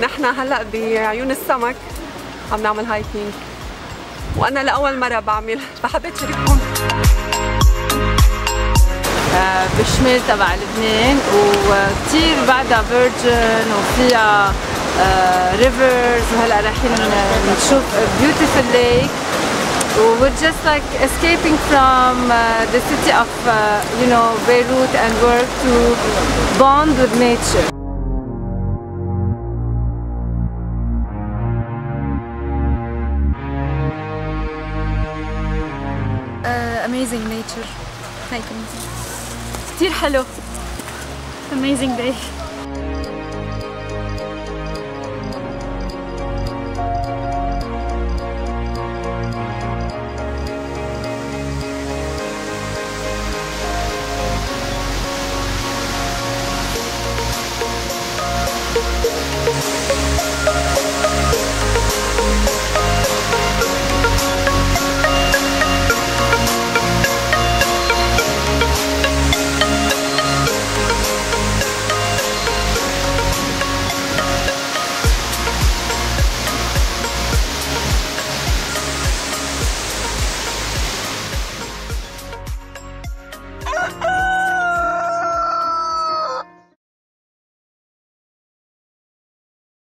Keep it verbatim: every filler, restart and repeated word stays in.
نحن هلا بعيون السمك عم نعمل هايكينج، وانا لاول مره بعمل فحبيت شارككم. آه بالشمال تبع لبنان، وكثير بعدها فيرجن وفيها آه ريفرز، وهلا رايحين نشوف بيوتيفل ليك، وwe're just like escaping from uh, the city of uh, you know Beirut and work to bond with nature. Amazing nature. Thank you. Still hello. Amazing day.